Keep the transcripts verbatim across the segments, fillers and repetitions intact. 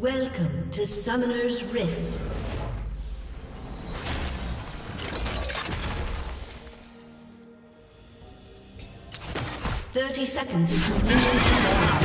Welcome to Summoner's Rift. Thirty seconds until minions arrive.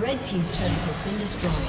Red team's turret has been destroyed.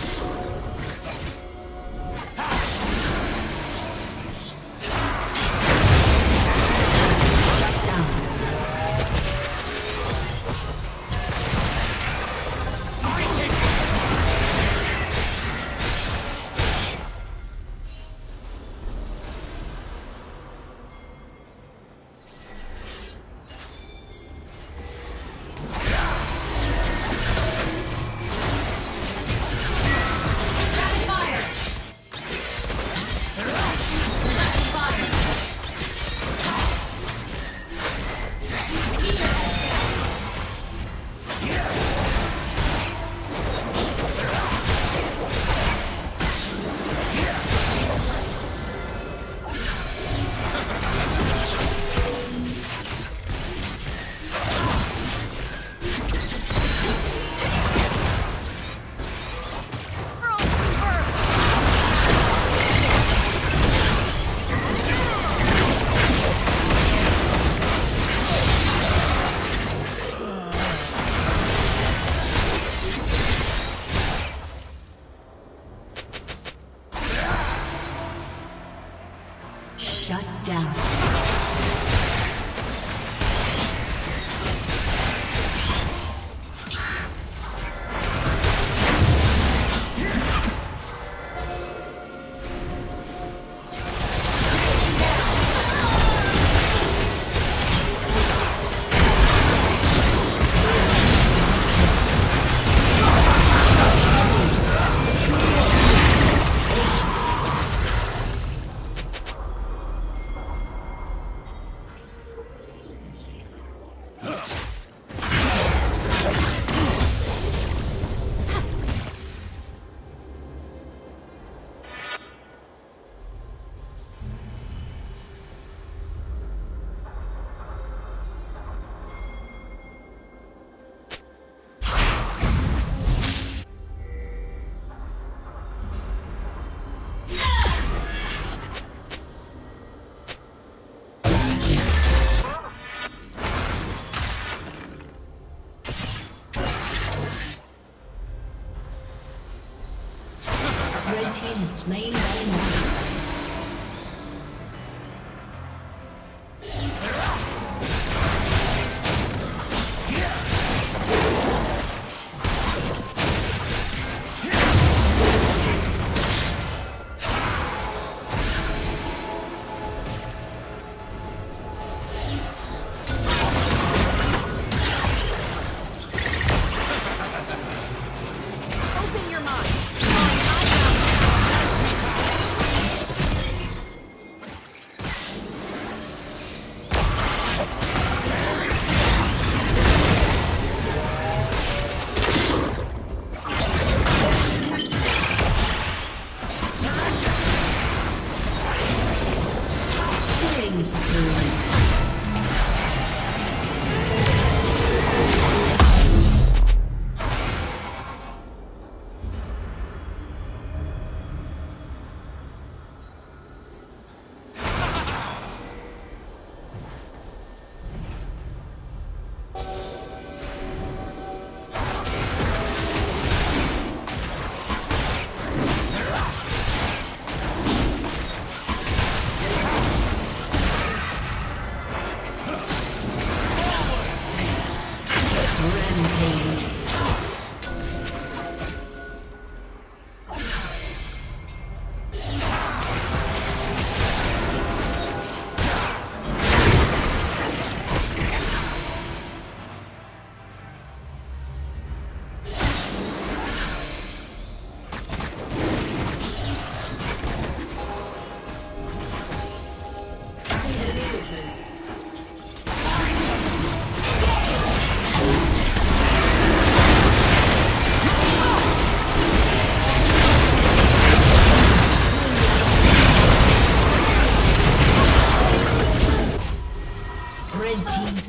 Slain by night.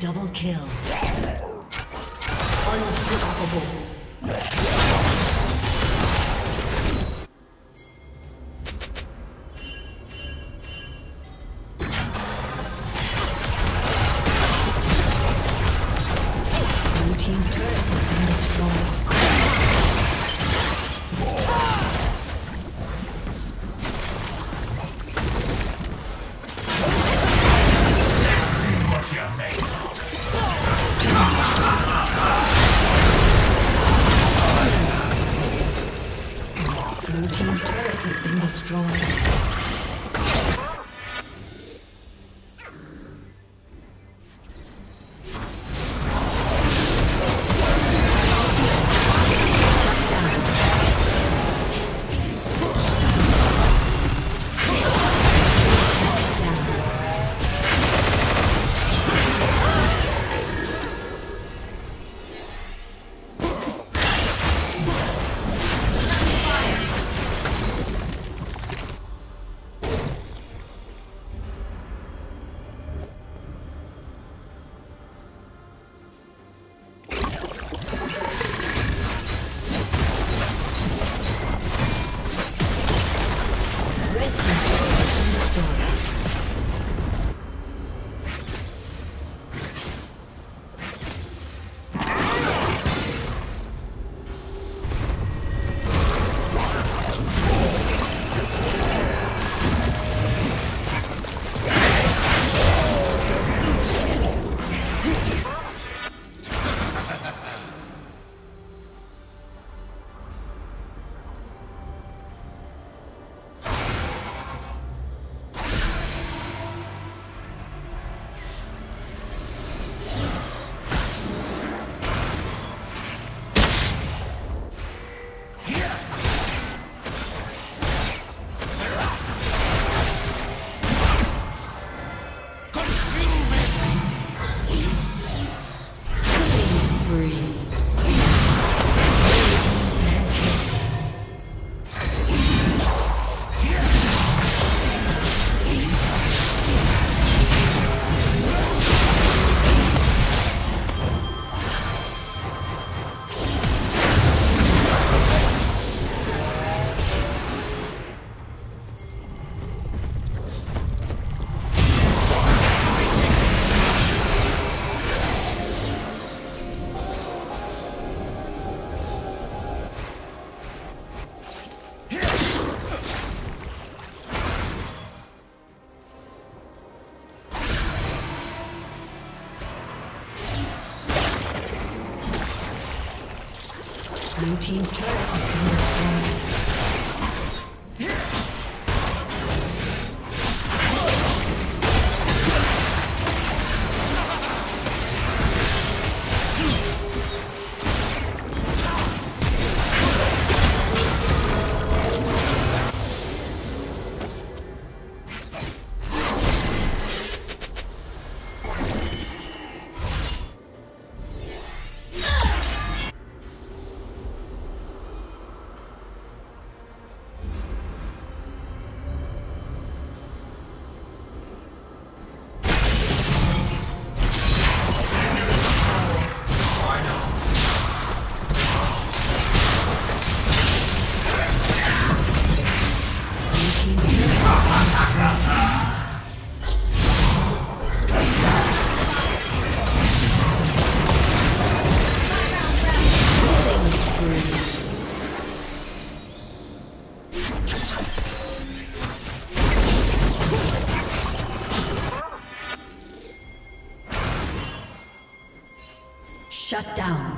Double kill. Blue team's turret has been destroyed. Shut down.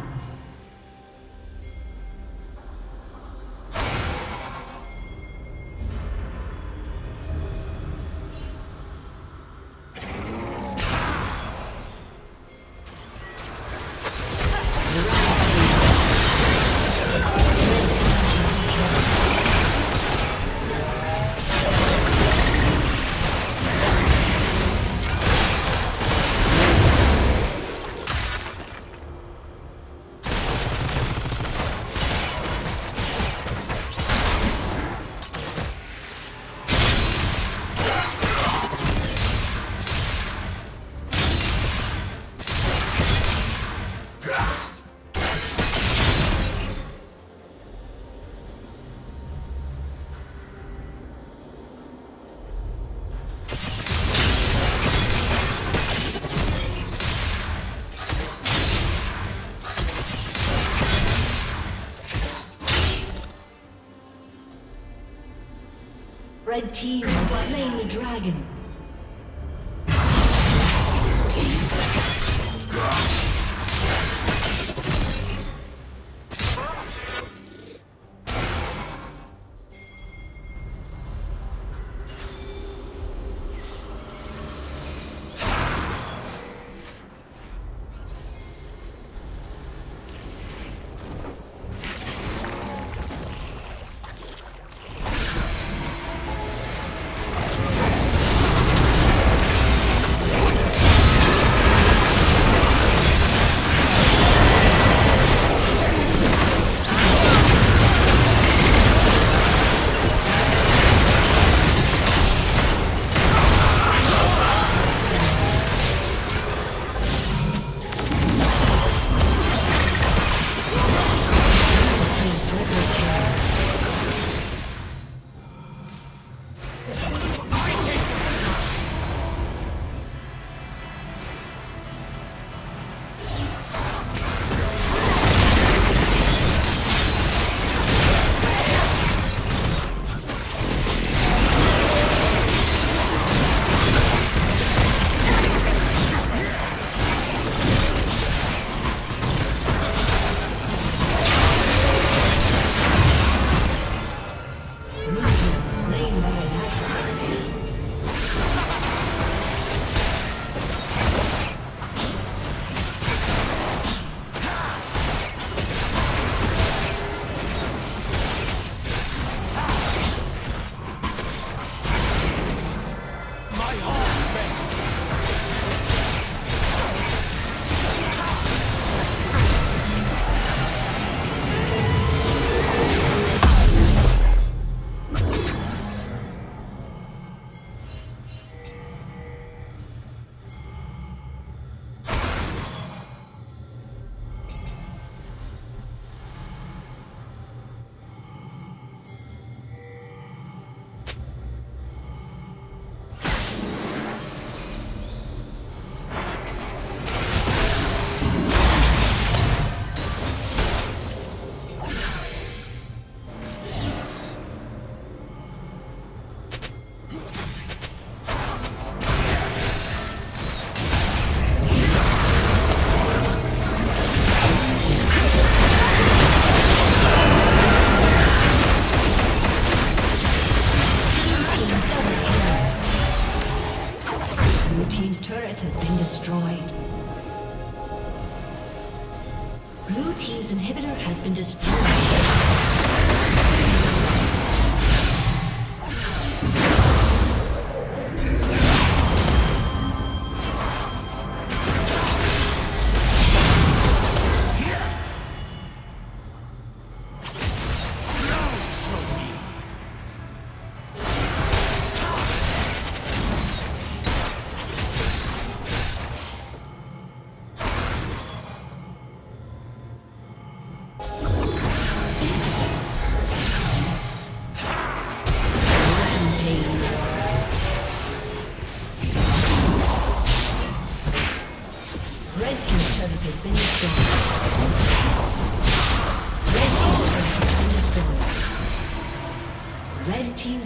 Red team has slain the dragon.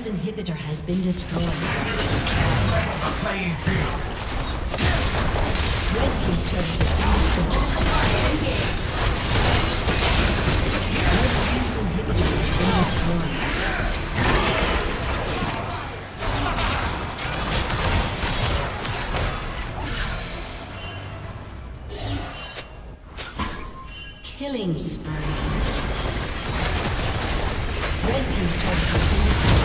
Inhibitor has been destroyed. Red team's turret has been destroyed. Red team's inhibitor has been destroyed. Killing spree. Red team's turret has been destroyed.